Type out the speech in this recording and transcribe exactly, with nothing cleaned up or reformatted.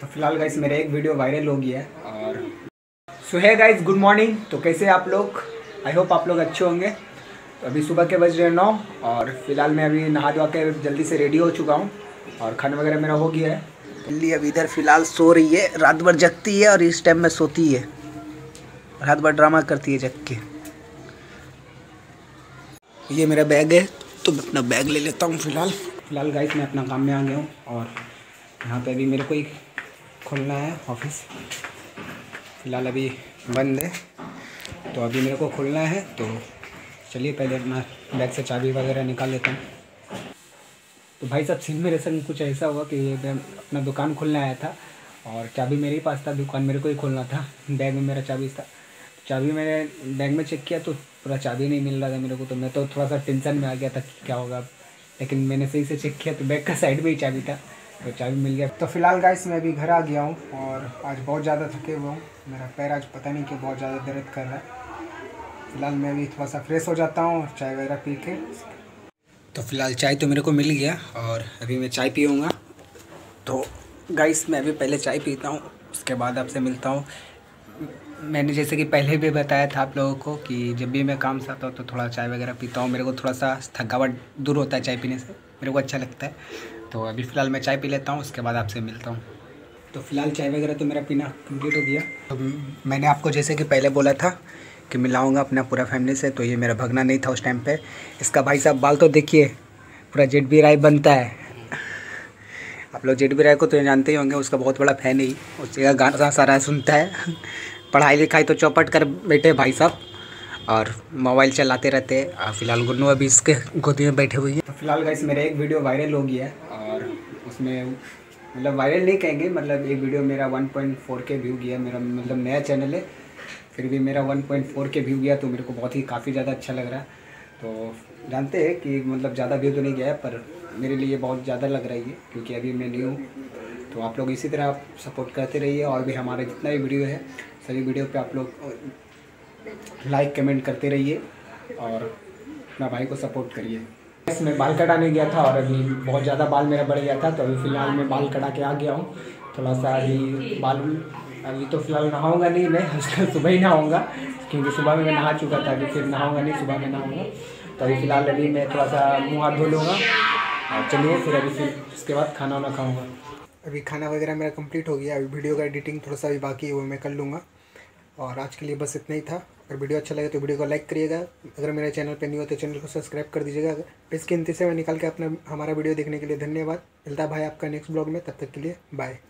तो फिलहाल गाइस मेरा एक वीडियो वायरल हो गया है। और सो है गाइस, गुड मॉर्निंग। तो कैसे आप लोग, आई होप आप लोग अच्छे होंगे। तो अभी सुबह के बज रहे नौ और फिलहाल मैं अभी नहा धोवा के जल्दी से रेडी हो चुका हूँ और खाना वगैरह मेरा हो गया है। बिल्ली अब इधर फिलहाल सो रही है, रात भर जगती है और इस टाइम में सोती है, रात भर ड्रामा करती है जग के। ये मेरा बैग है तो मैं अपना बैग ले लेता हूँ। फिलहाल फिलहाल गाइस मैं अपना काम में आ गया हूँ और यहाँ पे अभी मेरे को ही खोलना है ऑफिस, फ़िलहाल अभी बंद है तो अभी मेरे को खोलना है। तो चलिए पहले अपना बैग से चाबी वगैरह निकाल लेता हूँ। तो भाई साहब सीन मेरे संग कुछ ऐसा हुआ कि मैं अपना दुकान खोलने आया था और चाबी मेरे ही पास था, दुकान मेरे को ही खोलना था, बैग में मेरा चाबी था। चाबी मैंने बैग में चेक किया तो पूरा चाबी नहीं मिल रहा था मेरे को, तो मैं तो थोड़ा सा टेंशन में आ गया था कि क्या होगा, लेकिन मैंने सही से चेक किया तो बैग का साइड में ही चाबी था तो चाबी मिल गया। तो फिलहाल गाइस मैं अभी घर आ गया हूँ और आज बहुत ज़्यादा थके हुआ हूँ, मेरा पैर आज पता नहीं क्यों बहुत ज़्यादा दर्द कर रहा है। फिलहाल मैं अभी थोड़ा सा फ्रेश हो जाता हूँ और चाय वगैरह पी के। तो फिलहाल चाय तो मेरे को मिल गया और अभी मैं चाय पीऊँगा। तो गाइस मैं अभी पहले चाय पीता हूँ, उसके बाद आपसे मिलता हूँ। मैंने जैसे कि पहले भी बताया था आप लोगों को कि जब भी मैं काम से आता हूँ तो थोड़ा चाय वगैरह पीता हूँ, मेरे को थोड़ा सा थकावट दूर होता है चाय पीने से, मेरे को अच्छा लगता है। तो अभी फ़िलहाल मैं चाय पी लेता हूँ, उसके बाद आपसे मिलता हूँ। तो फिलहाल चाय वगैरह तो मेरा पीना कंप्लीट हो गया। तो मैंने आपको जैसे कि पहले बोला था कि मिलाऊँगा अपना पूरा फैमिली से, तो ये मेरा भगना नहीं था उस टाइम पर। इसका भाई साहब बाल तो देखिए, पूरा जेड बी राय बनता है। आप लोग जेड बी राय को तो जानते ही होंगे, उसका बहुत बड़ा फैन ही, उसका गाना सारा सुनता है। पढ़ाई लिखाई तो चौपट कर बैठे भाई साहब और मोबाइल चलाते रहते हैं। फिलहाल गुन्नू अभी इसके गोदी में बैठे हुए हैं। तो फिलहाल गाइस मेरा एक वीडियो वायरल हो गया है और उसमें मतलब वायरल नहीं कहेंगे, मतलब एक वीडियो मेरा one point four K view गया, मेरा मतलब नया चैनल है फिर भी मेरा one point four K view गया, तो मेरे को बहुत ही काफ़ी ज़्यादा अच्छा लग रहा है। तो जानते हैं कि मतलब ज़्यादा व्यू तो नहीं गया है पर मेरे लिए बहुत ज़्यादा लग रही है क्योंकि अभी मैं न्यू हूँ। तो आप लोग इसी तरह आप सपोर्ट करते रहिए और भी हमारे जितना भी वीडियो है सभी वीडियो पे आप लोग लाइक कमेंट करते रहिए और अपना भाई को सपोर्ट करिए। मैं बाल कटाने गया था और अभी बहुत ज़्यादा बाल मेरा बढ़ गया था, तो अभी फ़िलहाल मैं बाल कटा के आ गया हूँ। थोड़ा सा अभी बाल अभी तो फिलहाल नहाऊँगा नहीं, मैं आजकल सुबह ही नहाऊँगा क्योंकि सुबह में मैं नहा चुका था, अभी फिर नहाऊँगा नहीं, सुबह में नहाऊँगा। तो अभी फ़िलहाल अभी मैं थोड़ा सा मुँह हाथ धो लूँगा और चलिए फिर अभी फिर उसके बाद खाना वाना खाऊँगा। अभी खाना वगैरह मेरा कंप्लीट हो गया, अभी वीडियो का एडिटिंग थोड़ा सा भी बाकी है वो मैं कर लूँगा। और आज के लिए बस इतना ही था। अगर वीडियो अच्छा लगे तो वीडियो को लाइक करिएगा, अगर मेरे चैनल पर नहीं हो तो चैनल को सब्सक्राइब कर दीजिएगा। इसके इंतज़ार में निकाल के अपना हमारा वीडियो देखने के लिए धन्यवाद। मिलता भाई आपका नेक्स्ट ब्लॉग में, तब तक के लिए बाय।